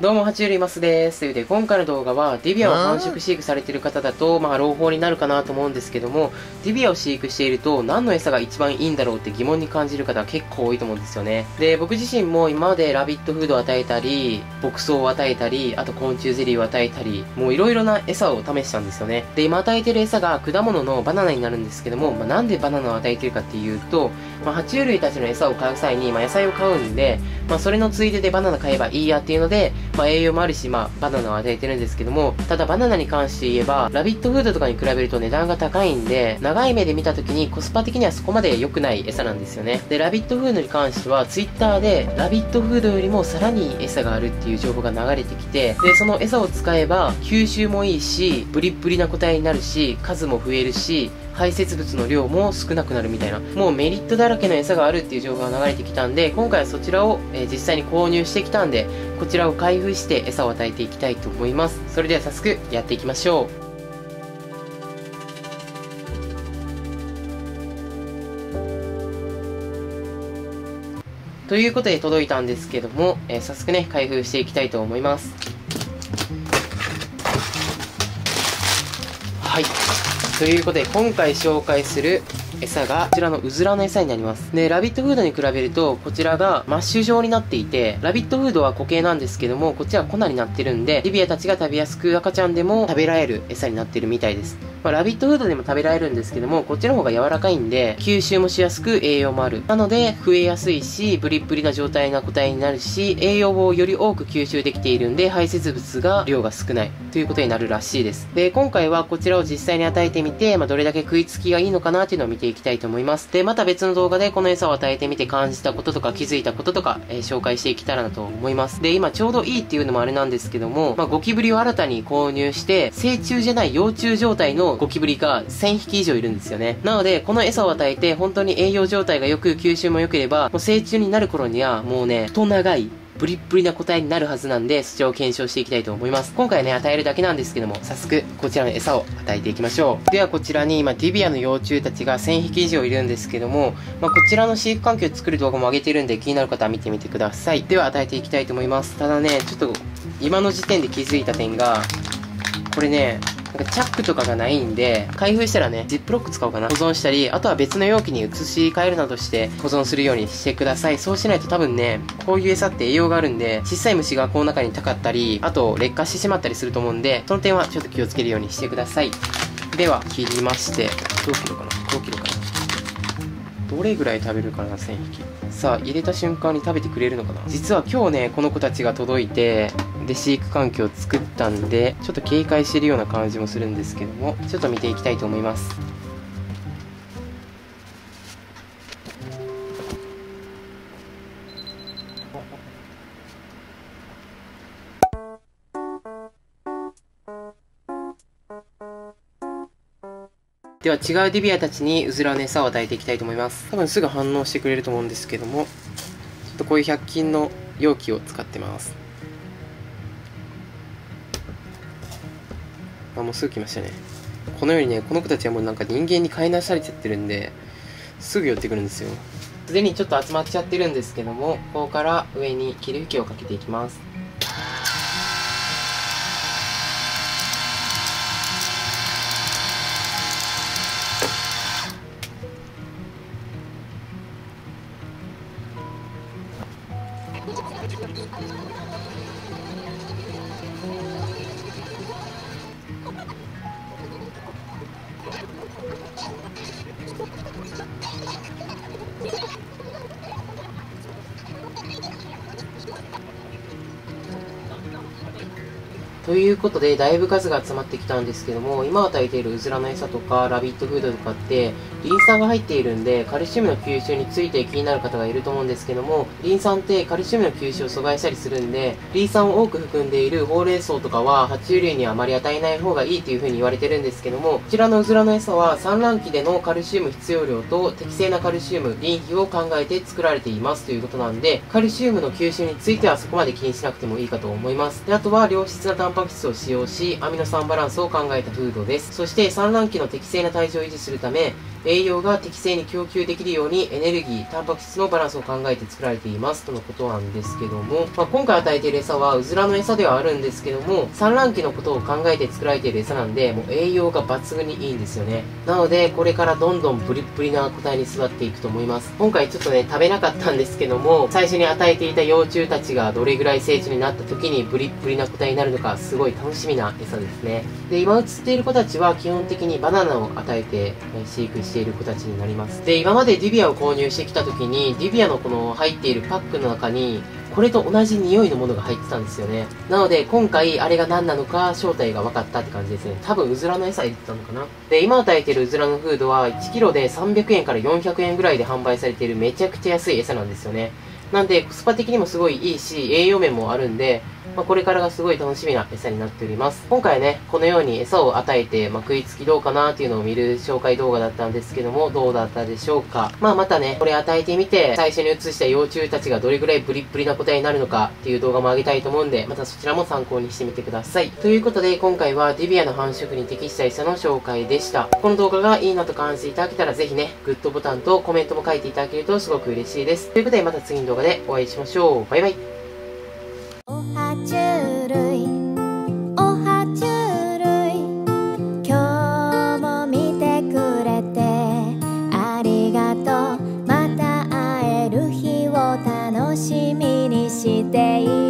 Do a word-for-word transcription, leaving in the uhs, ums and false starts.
どうも、爬虫類マスです。ということで、今回の動画は、デビアを繁殖飼育されている方だと、まあ、朗報になるかなと思うんですけども、デビアを飼育していると、何の餌が一番いいんだろうって疑問に感じる方は結構多いと思うんですよね。で、僕自身も今までラビットフードを与えたり、牧草を与えたり、あと昆虫ゼリーを与えたり、もういろいろな餌を試したんですよね。で、今与えている餌が果物のバナナになるんですけども、まあ、なんでバナナを与えているかっていうと、まあ、爬虫類たちの餌を買う際に、まあ、野菜を買うんで、まあ、それのついででバナナ買えばいいやっていうので、まあ栄養もあるし、まあバナナを与えてるんですけども、ただバナナに関して言えば、ラビットフードとかに比べると値段が高いんで、長い目で見た時にコスパ的にはそこまで良くない餌なんですよね。で、ラビットフードに関しては、ツイッターで、ラビットフードよりもさらに餌があるっていう情報が流れてきて、で、その餌を使えば、吸収もいいし、ブリッブリな個体になるし、数も増えるし、排泄物の量も少なくなるみたいな、もうメリットだらけの餌があるっていう情報が流れてきたんで、今回はそちらを、えー、実際に購入してきたんで、こちらを開封して餌を与えていきたいと思います。それでは早速やっていきましょう。ということで届いたんですけども、えー、早速ね開封していきたいと思います。はい、ということで、今回紹介する餌がこちらのうずらの餌になります。で、ラビットフードに比べると、こちらがマッシュ状になっていて、ラビットフードは固形なんですけども、こっちは粉になってるんで、デビアたちが食べやすく赤ちゃんでも食べられる餌になってるみたいです。まあ、ラビットフードでも食べられるんですけども、こっちの方が柔らかいんで、吸収もしやすく栄養もある。なので、増えやすいし、ブリッブリな状態な個体になるし、栄養をより多く吸収できているんで、排泄物が量が少ないということになるらしいです。で、今回はこちらを実際に与えてみて、まあ、どれだけ食いつきがいいのかなっていうのを見ていきたいと思います。で、また別の動画でこの餌を与えてみて感じたこととか気づいたこととか、えー、紹介していけたらなと思います。で、今ちょうどいいっていうのもあれなんですけども、まあ、ゴキブリを新たに購入して、成虫じゃない幼虫状態のゴキブリがせんひき以上いるんですよね。なので、この餌を与えて本当に栄養状態が良く吸収も良ければ、もう成虫になる頃にはもうね、太長い、ブリッブリな個体になるはずなんで、そちらを検証していきたいと思います。今回ね、与えるだけなんですけども、早速、こちらの餌を与えていきましょう。では、こちらに今、デビアの幼虫たちがせんひき以上いるんですけども、まあ、こちらの飼育環境を作る動画も上げてるんで、気になる方は見てみてください。では、与えていきたいと思います。ただね、ちょっと、今の時点で気づいた点が、これね、なんかチャックとかがないんで、開封したらね、ジップロック使おうかな。保存したり、あとは別の容器に移し替えるなどして保存するようにしてください。そうしないと多分ね、こういう餌って栄養があるんで、小さい虫がこの中にたかったり、あと劣化してしまったりすると思うんで、その点はちょっと気をつけるようにしてください。では、切りまして、ごキロかな ?ごキロかな。どれぐらい食べるかな、せんひき。さあ、入れた瞬間に食べてくれるのかな。実は今日ね、この子たちが届いて、で飼育環境を作ったんで、ちょっと警戒してるような感じもするんですけども、ちょっと見ていきたいと思います。では違うデビアたちにうずらの餌を与えていきたいと思います。多分すぐ反応してくれると思うんですけども、ちょっとこういうひゃく均の容器を使ってます。あ、もうすぐ来ましたね。このようにね、この子たちはもうなんか人間に飼いなされちゃってるんで、すぐ寄ってくるんですよ。すでにちょっと集まっちゃってるんですけども、ここから上に霧吹きをかけていきます。ということで、だいぶ数が集まってきたんですけども、今与えているうずらの餌とかラビットフードとかってリン酸が入っているんで、カルシウムの吸収について気になる方がいると思うんですけども、リン酸ってカルシウムの吸収を阻害したりするんで、リン酸を多く含んでいるほうれん草とかは爬虫類にはあまり与えない方がいいというふうに言われてるんですけども、こちらのうずらの餌は産卵期でのカルシウム必要量と適正なカルシウムリン比を考えて作られていますということなんで、カルシウムの吸収についてはそこまで気にしなくてもいいかと思います。で、あとは良質なタンパク質タンパク質を使用し、アミノ酸バランスを考えたフードです。そして産卵期の適正な体重を維持するため、栄栄養が適正に供給できるようにエネルギー、タンパク質のバランスを考えて作られていますとのことなんですけども、まあ、今回与えている餌はうずらの餌ではあるんですけども、産卵期のことを考えて作られている餌なんで、もう栄養が抜群にいいんですよね。なのでこれからどんどんプリップリな個体に育っていくと思います。今回ちょっとね食べなかったんですけども、最初に与えていた幼虫たちがどれぐらい成長になった時にプリップリな個体になるのか、すごい楽しみな餌ですね。で、今映っている子たちは基本的にバナナを与えて飼育している子たちになります。で、今までディビアを購入してきた時に、ディビアのこの入っているパックの中にこれと同じ匂いのものが入ってたんですよね。なので今回あれが何なのか正体が分かったって感じですね。多分うずらの餌入ってたのかな。で、今与えてるうずらのフードはいちキロでさんびゃくえんからよんひゃくえんぐらいで販売されているめちゃくちゃ安い餌なんですよね。なんでコスパ的にもすごいいいし、栄養面もあるんで、まあ、これからがすごい楽しみな餌になっております。今回はねこのように餌を与えて、まあ、食いつきどうかなっていうのを見る紹介動画だったんですけども、どうだったでしょうか。まあまたねこれ与えてみて、最初に移した幼虫たちがどれぐらいブリッブリな個体になるのかっていう動画も上げたいと思うんで、またそちらも参考にしてみてください。ということで今回はディビアの繁殖に適した餌の紹介でした。この動画がいいなと感じていただけたら、ぜひねグッドボタンとコメントも書いていただけるとすごく嬉しいです。ということでまた次の動画でお会いしましょう。バイバイ。楽しみにしている